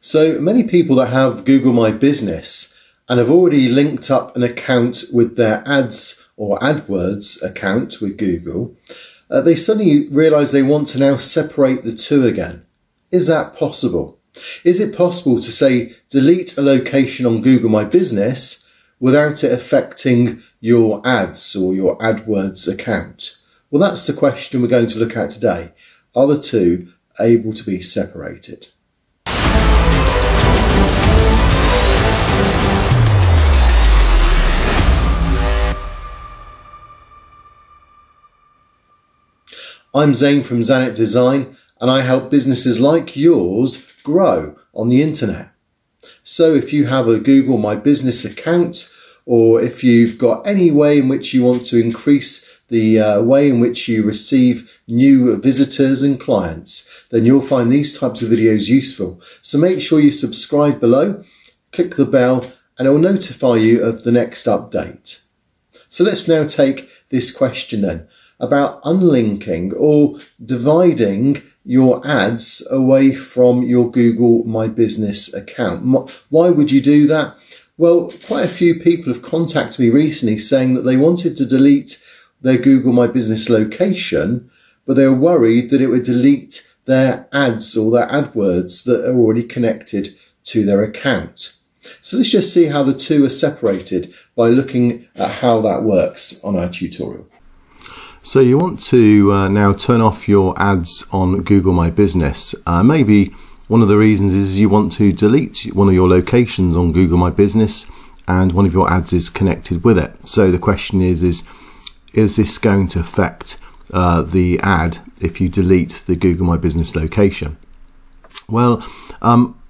So many people that have Google My Business and have already linked up an account with their ads or AdWords account with Google, they suddenly realize they want to now separate the two again. Is that possible? Is it possible to say, delete a location on Google My Business without it affecting your ads or your AdWords account? Well, that's the question we're going to look at today. Are the two able to be separated? I'm Zain from Zanet Design, and I help businesses like yours grow on the internet. So if you have a Google My Business account, or if you've got any way in which you want to increase the way in which you receive new visitors and clients, then you'll find these types of videos useful. So make sure you subscribe below, click the bell, and it will notify you of the next update. So let's now take this question then, about unlinking or dividing your ads away from your Google My Business account. Why would you do that? Well, quite a few people have contacted me recently saying that they wanted to delete their Google My Business location, but they were worried that it would delete their ads or their AdWords that are already connected to their account. So let's just see how the two are separated by looking at how that works on our tutorial. So you want to now turn off your ads on Google My Business. Maybe one of the reasons is you want to delete one of your locations on Google My Business and one of your ads is connected with it. So the question is this going to affect the ad if you delete the Google My Business location? Well,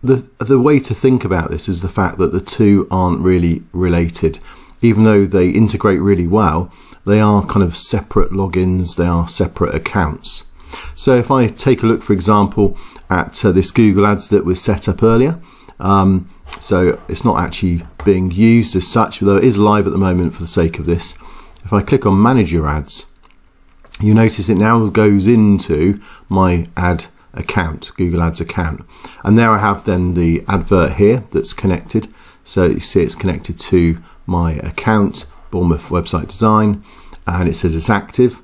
the way to think about this is the fact that the two aren't really related. Even though they integrate really well, they are kind of separate logins, they are separate accounts. So if I take a look, for example, at this Google Ads that was set up earlier, so it's not actually being used as such, although it is live at the moment for the sake of this. If I click on Manage Your Ads, you notice it now goes into my ad account, Google Ads account. And there I have then the advert here that's connected. So you see it's connected to my account, Bournemouth Website Design, and it says it's active.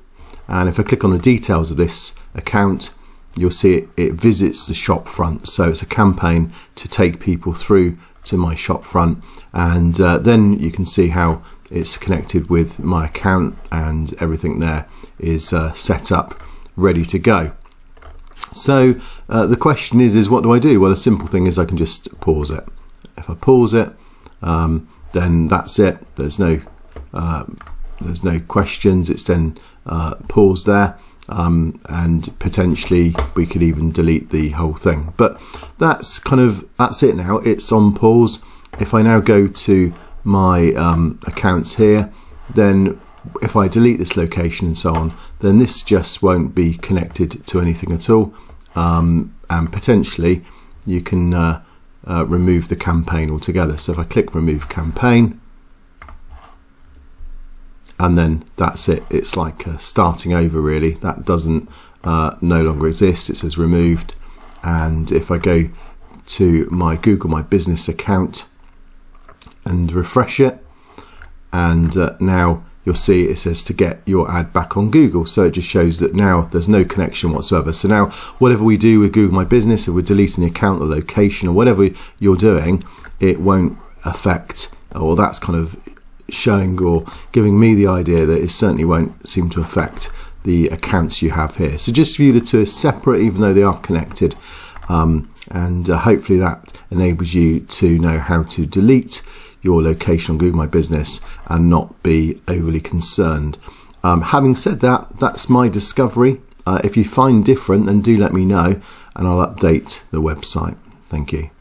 And if I click on the details of this account, you'll see it visits the shop front. So it's a campaign to take people through to my shop front, and then you can see how it's connected with my account, and everything there is set up, ready to go. So the question is what do I do? Well, the simple thing is I can just pause it. If I pause it, then that's it. There's no questions. It's then paused there, and potentially we could even delete the whole thing. But that's it now. It's on pause. If I now go to my accounts here, then if I delete this location and so on, then this just won't be connected to anything at all, and potentially you can remove the campaign altogether. So if I click remove campaign, and then that's it. It's like starting over, really. That doesn't no longer exist. It says removed. And if I go to my Google My Business account and refresh it, and now you'll see it says to get your ad back on Google. So it just shows that now there's no connection whatsoever. So now whatever we do with Google My Business, if we're deleting the account or location or whatever you're doing, it won't affect, or that's kind of showing or giving me the idea that it certainly won't seem to affect the accounts you have here. So just view the two as separate, even though they are connected, and hopefully that enables you to know how to delete your location on Google My Business and not be overly concerned. Having said that, that's my discovery. If you find different, then do let me know and I'll update the website. Thank you.